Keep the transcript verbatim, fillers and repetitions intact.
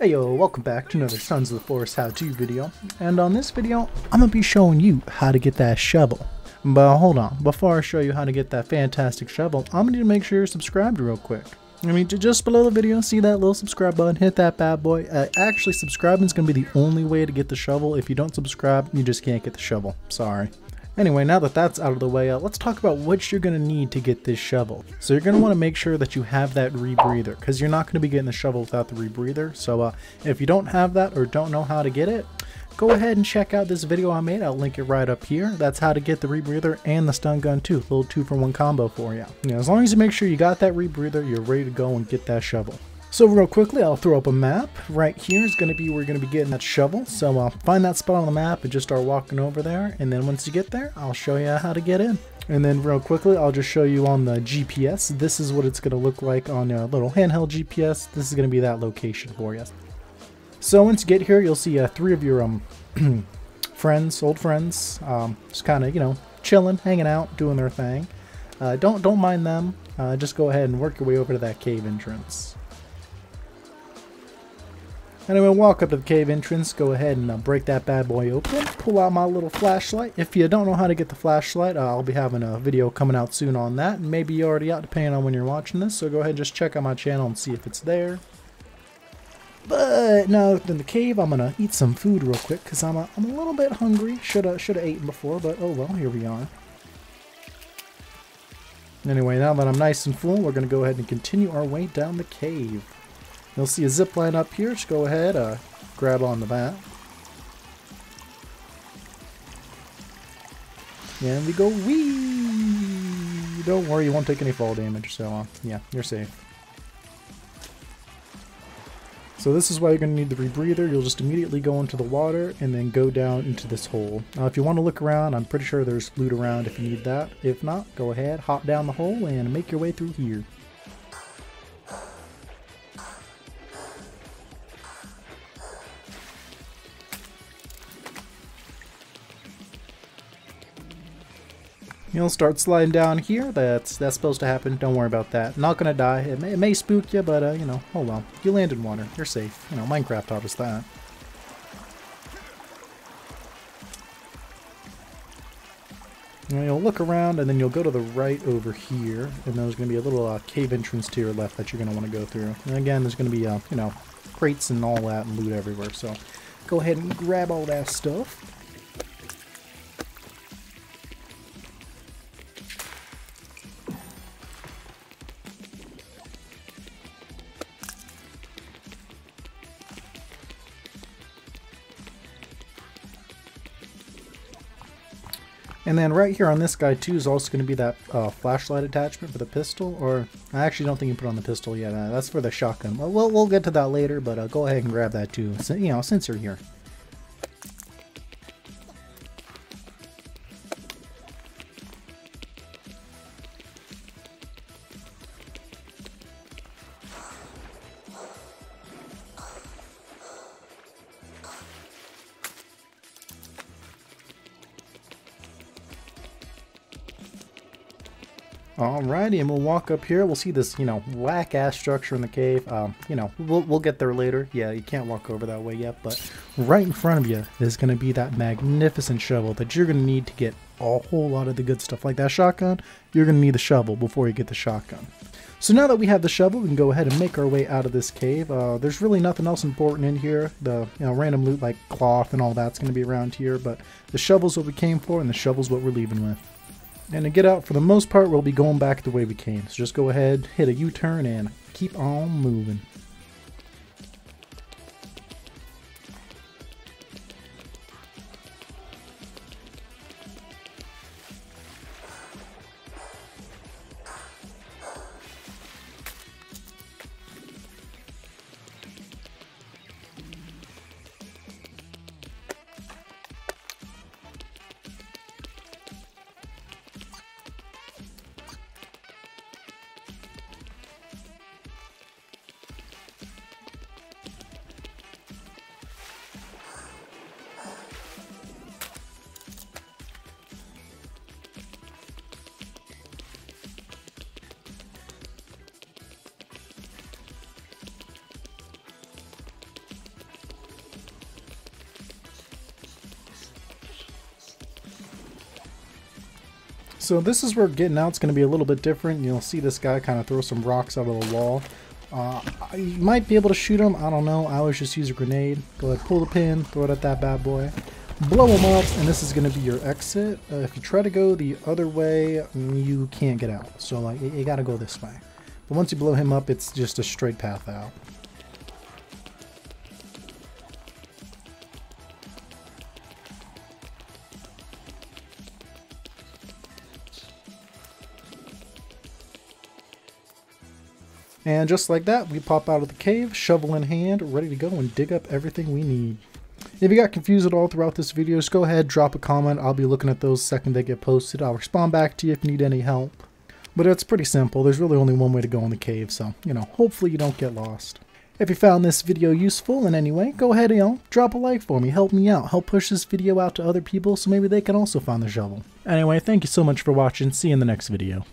Hey yo, welcome back to another Sons of the Forest how-to video, and on this video I'm gonna be showing you how to get that shovel. But hold on, before I show you how to get that fantastic shovel, I'm gonna need to make sure you're subscribed real quick. I mean, just below the video, see that little subscribe button, hit that bad boy. Uh, actually, subscribing is gonna be the only way to get the shovel. If you don't subscribe, you just can't get the shovel. Sorry. Anyway, now that that's out of the way, uh, let's talk about what you're gonna need to get this shovel. So you're gonna wanna make sure that you have that rebreather, because you're not gonna be getting the shovel without the rebreather. So uh, if you don't have that or don't know how to get it, go ahead and check out this video I made. I'll link it right up here. That's how to get the rebreather and the stun gun too. Little two for one combo for you. You know, as long as you make sure you got that rebreather, you're ready to go and get that shovel. So real quickly, I'll throw up a map. Right here is going to be where you're going to be getting that shovel. So uh, find that spot on the map and just start walking over there. And then once you get there, I'll show you how to get in. And then real quickly, I'll just show you on the G P S. This is what it's going to look like on a little handheld G P S. This is going to be that location for you. So once you get here, you'll see uh, three of your um friends, old friends, um, just kind of, you know, chilling, hanging out, doing their thing. Uh, don't, don't mind them. Uh, just go ahead and work your way over to that cave entrance. And I'm going to walk up to the cave entrance, go ahead and uh, break that bad boy open, pull out my little flashlight. If you don't know how to get the flashlight, uh, I'll be having a video coming out soon on that. Maybe you're already out depending on when you're watching this, so go ahead and just check out my channel and see if it's there. But now in the cave, I'm going to eat some food real quick because I'm a, I'm a little bit hungry. Should have should have eaten before, but oh well, here we are. Anyway, now that I'm nice and full, we're going to go ahead and continue our way down the cave. You'll see a zip line up here. Just go ahead, uh, grab on the bat. And we go wee. Don't worry, you won't take any fall damage. So uh, yeah, you're safe. So this is why you're going to need the rebreather. You'll just immediately go into the water and then go down into this hole. Now, if you want to look around, I'm pretty sure there's loot around if you need that. If not, go ahead, hop down the hole and make your way through here. You'll start sliding down here. That's that's supposed to happen. Don't worry about that. Not gonna die. It may, it may spook you, but uh, you know, oh well. You land in water. You're safe. You know, Minecraft taught us that. And you'll look around, and then you'll go to the right over here, and there's gonna be a little uh, cave entrance to your left that you're gonna want to go through. And again, there's gonna be uh, you know, crates and all that and loot everywhere. So go ahead and grab all that stuff. And then right here on this guy too is also going to be that uh, flashlight attachment for the pistol, or I actually don't think you put on the pistol yet. Uh, that's for the shotgun. Well, we'll, we'll get to that later, but uh, go ahead and grab that too, so, you know, since you're here. Alrighty, and we'll walk up here. We'll see this, you know, whack-ass structure in the cave. Um, you know, we'll, we'll get there later. Yeah, you can't walk over that way yet, but right in front of you is going to be that magnificent shovel that you're going to need to get a whole lot of the good stuff. Like that shotgun, you're going to need the shovel before you get the shotgun. So now that we have the shovel, we can go ahead and make our way out of this cave. Uh, there's really nothing else important in here. The, you know, random loot like cloth and all that's going to be around here, but the shovel's what we came for, and the shovel's what we're leaving with. And to get out, for the most part, we'll be going back the way we came. So just go ahead, hit a U-turn, and keep on moving. So this is where getting out's going to be a little bit different. You'll see this guy kind of throw some rocks out of the wall. Uh, you might be able to shoot him, I don't know. I always just use a grenade. Go ahead, pull the pin, throw it at that bad boy. Blow him up, and this is going to be your exit. Uh, if you try to go the other way, you can't get out. So like, you, you got to go this way. But once you blow him up, it's just a straight path out. And just like that, we pop out of the cave, shovel in hand, ready to go and dig up everything we need. If you got confused at all throughout this video, just go ahead, drop a comment. I'll be looking at those the second they get posted. I'll respond back to you if you need any help. But it's pretty simple. There's really only one way to go in the cave, so, you know, hopefully you don't get lost. If you found this video useful in any way, go ahead and, you know, drop a like for me. Help me out. Help push this video out to other people so maybe they can also find the shovel. Anyway, thank you so much for watching. See you in the next video.